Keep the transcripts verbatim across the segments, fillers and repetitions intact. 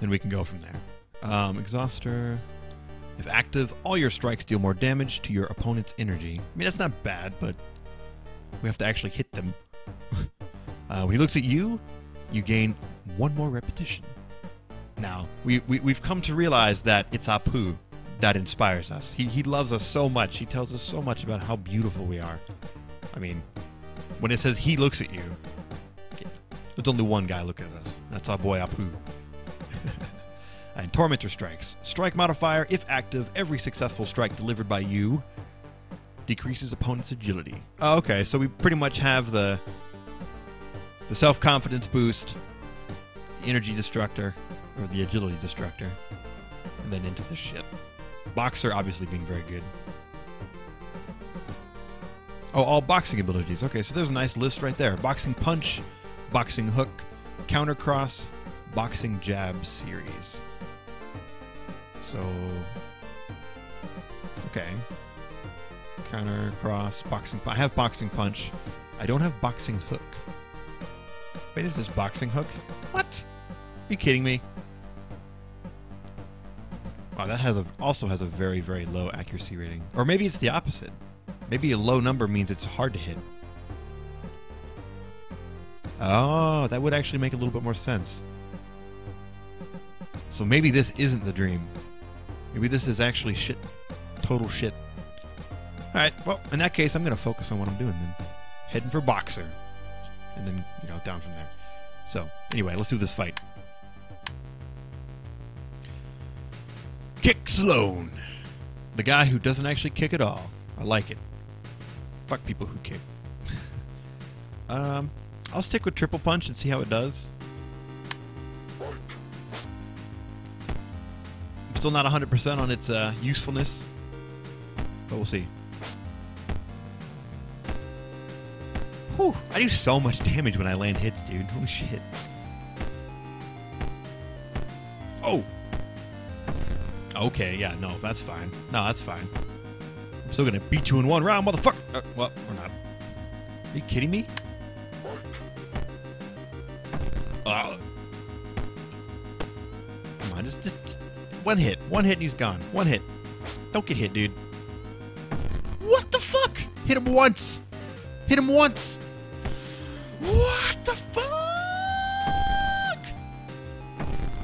Then we can go from there. Um, exhaustor. If active, all your strikes deal more damage to your opponent's energy. I mean, that's not bad, but we have to actually hit them. uh, when he looks at you, you gain one more repetition. Now, we, we, we've come to realize that it's Apu that inspires us. He, he loves us so much. He tells us so much about how beautiful we are. I mean, when it says he looks at you, there's only one guy looking at us. That's our boy Apu. And Tormentor Strikes. Strike modifier, if active, every successful strike delivered by you decreases opponent's agility. Oh, okay, so we pretty much have the, the self-confidence boost, energy destructor, or the agility destructor, and then into this shit. Boxer obviously being very good. Oh, all boxing abilities. Okay, so there's a nice list right there. Boxing Punch, Boxing Hook, Counter Cross, Boxing Jab series. So, okay. Counter Cross, Boxing... I have Boxing Punch. I don't have Boxing Hook. Wait, is this Boxing Hook? What? Are you kidding me? Wow, that has a, also has a very, very low accuracy rating. Or maybe it's the opposite. Maybe a low number means it's hard to hit. Oh, that would actually make a little bit more sense. So maybe this isn't the dream. Maybe this is actually shit. Total shit. Alright, well, in that case, I'm going to focus on what I'm doing then. Heading for Boxer. And then, you know, down from there. So, anyway, let's do this fight. Kick Sloan! The guy who doesn't actually kick at all. I like it. Fuck people who kick. um, I'll stick with Triple Punch and see how it does. I'm still not one hundred percent on its uh, usefulness, but we'll see. Whew, I do so much damage when I land hits, dude. Holy shit. Oh! Okay, yeah, no, that's fine. No, that's fine. I'm still gonna beat you in one round, motherfucker! Uh, well, or not. Are you kidding me? Uh, come on, just, just one hit. One hit and he's gone. One hit. Don't get hit, dude. What the fuck? Hit him once! Hit him once! What the fuck?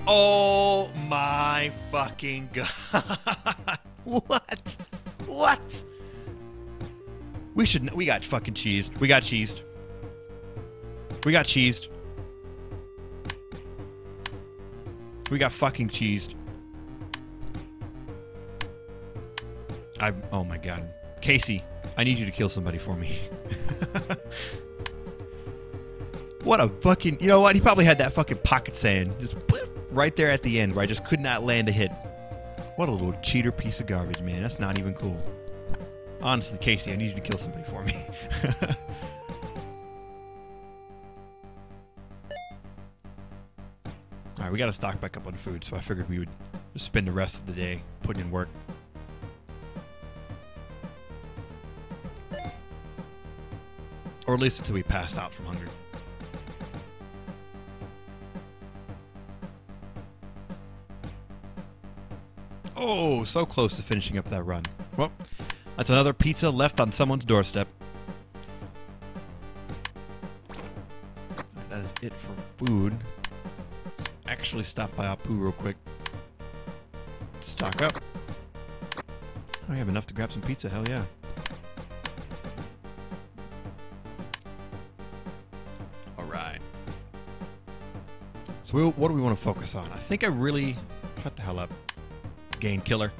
Oh my fucking god. What? What? We should... We got fucking cheesed. We got cheesed. We got cheesed. We got fucking cheesed. I... Oh my god. Casey, I need you to kill somebody for me. What a fucking... You know what? He probably had that fucking pocket sand. Just... right there at the end where I just could not land a hit. What a little cheater piece of garbage, man. That's not even cool. Honestly, Casey, I need you to kill somebody for me. Alright, we gotta stock back up on food, so I figured we would just spend the rest of the day putting in work. Or at least until we pass out from hunger. Oh, so close to finishing up that run. Well, that's another pizza left on someone's doorstep. That is it for food. Actually stop by Apu real quick. Stock up. I have enough to grab some pizza, hell yeah. Alright. So we'll, what do we want to focus on? I think I really... Shut the hell up. Gain killer.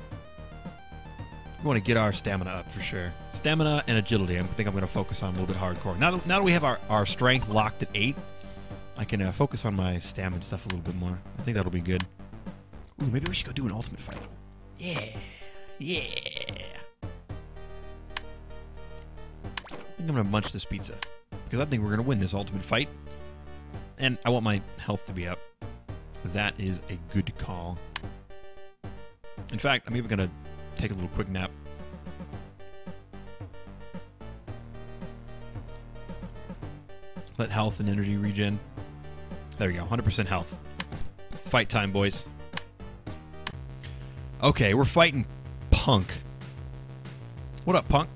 We want to get our stamina up for sure. Stamina and agility, I think I'm going to focus on a little bit hardcore. Now that, now that we have our, our strength locked at eight, I can uh, focus on my stamina stuff a little bit more. I think that'll be good. Ooh, maybe we should go do an ultimate fight. Yeah. Yeah. I think I'm going to munch this pizza. Because I think we're going to win this ultimate fight. And I want my health to be up. That is a good call. In fact, I'm even going to take a little quick nap. Let health and energy regen. There we go, one hundred percent health. Fight time, boys. Okay, we're fighting Punk. What up, Punk?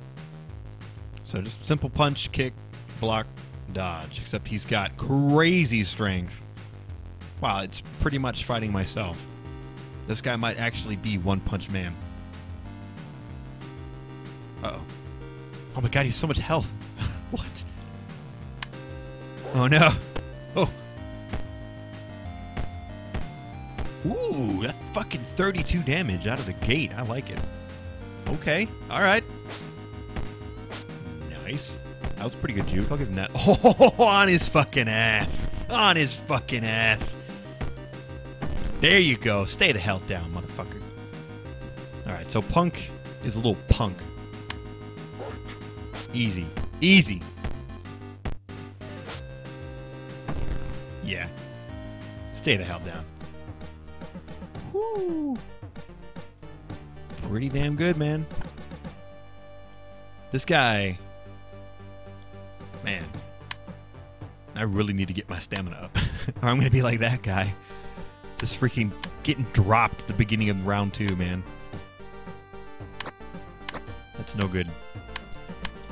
So just simple punch, kick, block, dodge. Except he's got crazy strength. Wow, it's pretty much fighting myself. This guy might actually be One Punch Man. Uh-oh. Oh my god, he's so much health. What? Oh no. Oh. Ooh, that fucking thirty-two damage out of the gate. I like it. Okay. Alright. Nice. That was a pretty good juke. I'll give him that. Oh, on his fucking ass. On his fucking ass. There you go. Stay the hell down, motherfucker. Alright, so Punk is a little punk. Easy. Easy. Yeah. Stay the hell down. Woo! Pretty damn good, man. This guy... Man. I really need to get my stamina up. Or I'm gonna be like that guy. Just freaking getting dropped at the beginning of round two, man. That's no good.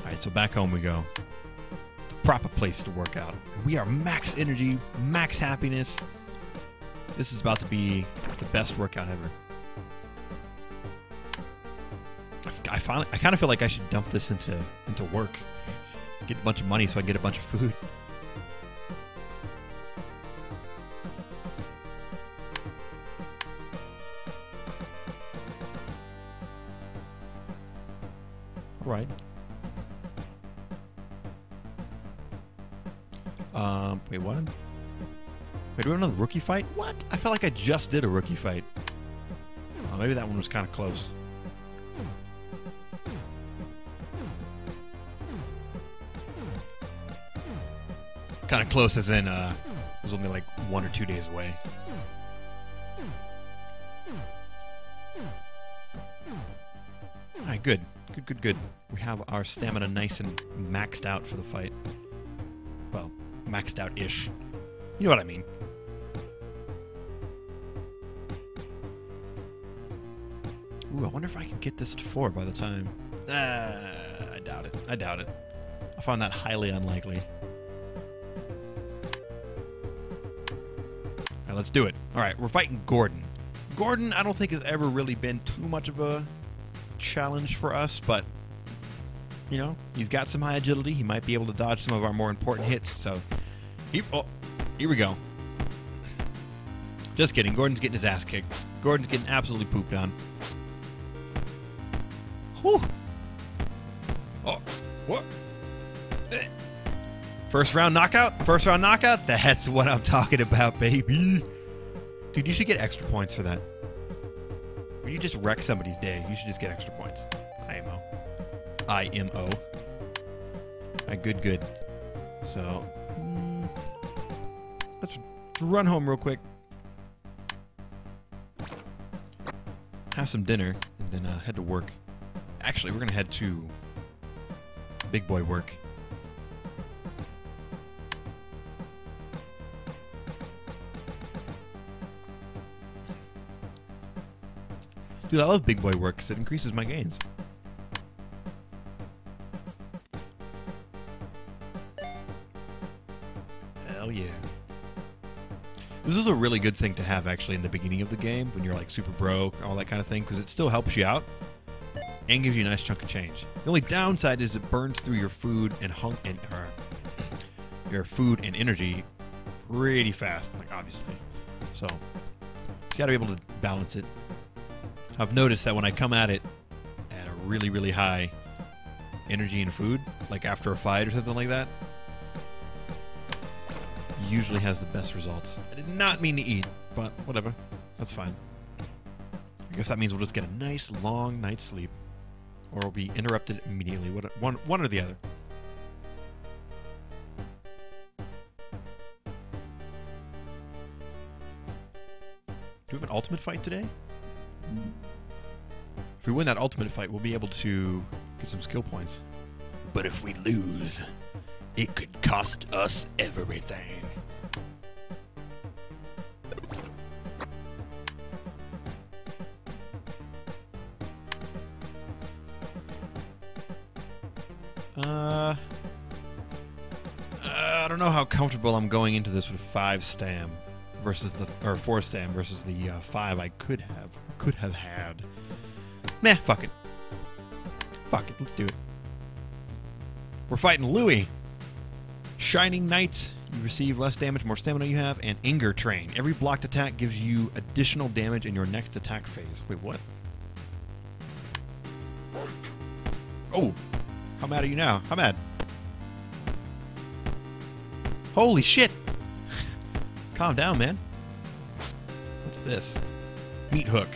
Alright, so back home we go. The proper place to work out. We are max energy, max happiness. This is about to be the best workout ever. I, I finally, I kind of feel like I should dump this into into work. Get a bunch of money so I can get a bunch of food. All right. Um. Wait, what? Wait, do we have another rookie fight? What? I felt like I just did a rookie fight. Oh, maybe that one was kind of close. Kind of close as in, uh, it was only like one or two days away. Alright, good. Good, good, good. We have our stamina nice and maxed out for the fight. Well, maxed out-ish. You know what I mean. Ooh, I wonder if I can get this to four by the time. Ah, I doubt it. I doubt it. I find that highly unlikely. Alright, let's do it. Alright, we're fighting Gordon. Gordon, I don't think has ever really been too much of a challenge for us, but, you know, he's got some high agility. He might be able to dodge some of our more important hits, so... He, oh, here we go. Just kidding. Gordon's getting his ass kicked. Gordon's getting absolutely pooped on. Whew. Oh, what? First round knockout? First round knockout? That's what I'm talking about, baby. Dude, you should get extra points for that. When you just wreck somebody's day, you should just get extra points. I M O. I M O. All right, good, good. So... Let's run home real quick. Have some dinner, and then uh, head to work. Actually, we're going to head to big boy work. Dude, I love big boy work because it increases my gains. Hell yeah. This is a really good thing to have, actually, in the beginning of the game, when you're, like, super broke, all that kind of thing, because it still helps you out and gives you a nice chunk of change. The only downside is it burns through your food and hung and uh, your food and energy pretty fast, like, obviously. So, you gotta be able to balance it. I've noticed that when I come at it at a really, really high energy and food, like after a fight or something like that, usually has the best results. I did not mean to eat, but whatever. That's fine. I guess that means we'll just get a nice long night's sleep. Or we'll be interrupted immediately. What one one or the other. Do we have an ultimate fight today? If we win that ultimate fight, we'll be able to get some skill points. But if we lose, it could cost us everything. Uh, I don't know how comfortable I'm going into this with five stam versus the or four stam versus the uh, five I could have could have had. Meh, fuck it. Fuck it, let's do it. We're fighting Louie. Shining Knight. You receive less damage, more stamina you have, and Anger Train. Every blocked attack gives you additional damage in your next attack phase. Wait, what? Oh, how mad are you now? How mad? Holy shit! Calm down, man. What's this? Meat Hook.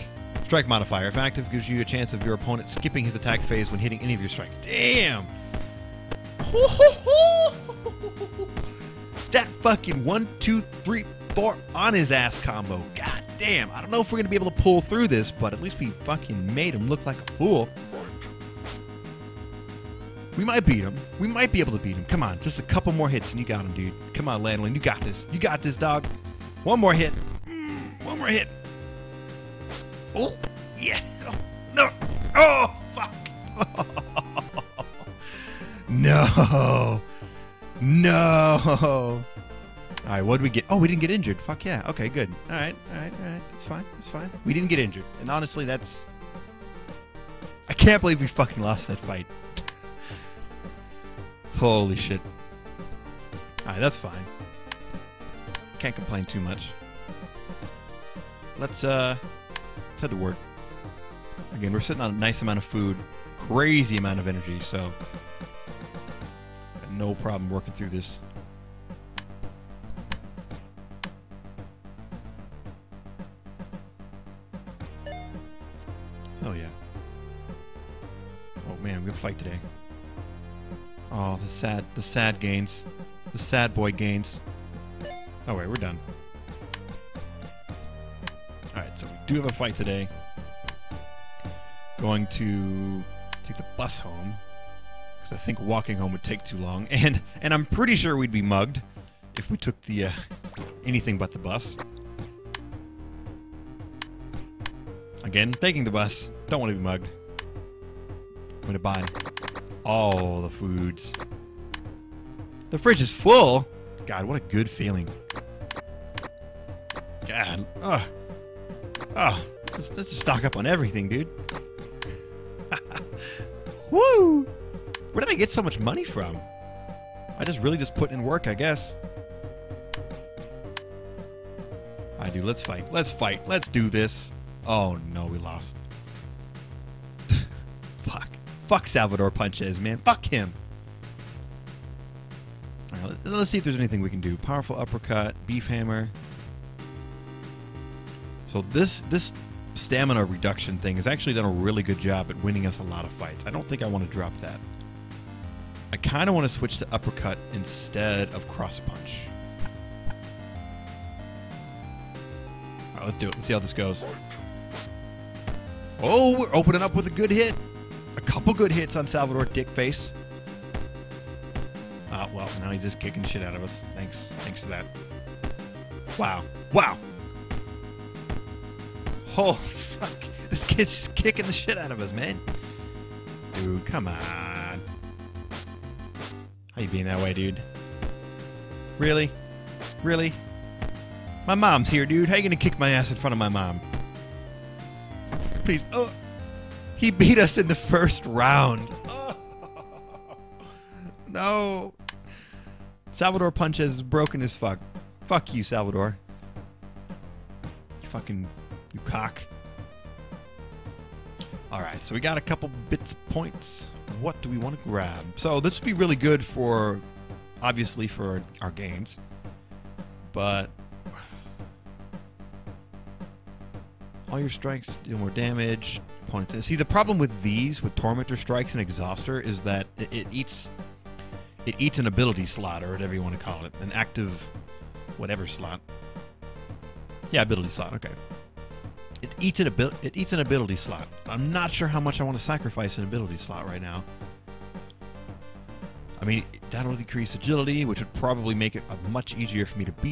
Strike modifier. If active, gives you a chance of your opponent skipping his attack phase when hitting any of your strikes. Damn! That fucking one, two, three, four on his ass combo. God damn! I don't know if we're gonna be able to pull through this, but at least we fucking made him look like a fool. We might beat him. We might be able to beat him. Come on, just a couple more hits and you got him, dude. Come on, Landling, you got this. You got this, dog. One more hit. Mm, one more hit. Oh, yeah. Oh, no. Oh, fuck. No. No. All right, what did we get? Oh, we didn't get injured. Fuck yeah. Okay, good. All right, all right, all right. That's fine. That's fine. We didn't get injured. And honestly, that's... I can't believe we fucking lost that fight. Holy shit. Alright, that's fine. Can't complain too much. Let's, uh, let's head to work. Again, we're sitting on a nice amount of food. Crazy amount of energy, so... Got no problem working through this. Oh, yeah. Oh, man, we have a fight today. Oh, the sad, the sad gains. The sad boy gains. Oh, wait, we're done. Alright, so we do have a fight today. Going to take the bus home. Because I think walking home would take too long. And and I'm pretty sure we'd be mugged if we took the, uh, anything but the bus. Again, taking the bus. Don't want to be mugged. I'm going to buy all the foods. The fridge is full. God, what a good feeling. God, ugh. Oh, let's, let's just stock up on everything, dude. Woo! Where did I get so much money from? I just really just put in work, I guess. I do. Let's fight. Let's fight. Let's do this. Oh no, we lost. Fuck Salvador Ponchez, man. Fuck him. All right, let's, let's see if there's anything we can do. Powerful uppercut, beef hammer. So this this stamina reduction thing has actually done a really good job at winning us a lot of fights. I don't think I want to drop that. I kind of want to switch to uppercut instead of cross punch. All right, let's do it. Let's see how this goes. Oh, we're opening up with a good hit. A couple good hits on Salvador Dickface. Ah, uh, well, now he's just kicking shit out of us. Thanks. Thanks for that. Wow. Wow! Holy fuck. This kid's just kicking the shit out of us, man. Dude, come on. How you being that way, dude? Really? Really? My mom's here, dude. How you gonna kick my ass in front of my mom? Please. Oh! He beat us in the first round. Oh. No. Salvador Ponchez is broken as fuck. Fuck you, Salvador. You fucking... You cock. Alright, so we got a couple bits points. What do we want to grab? So this would be really good for... Obviously for our gains. But... All your strikes do more damage. See, the problem with these, with Tormentor Strikes and Exhauster, is that it, it eats it eats an ability slot, or whatever you want to call it. An active whatever slot. Yeah, ability slot, okay. It eats an, abil it eats an ability slot. I'm not sure how much I want to sacrifice an ability slot right now. I mean, that'll decrease agility, which would probably make it much easier for me to beat.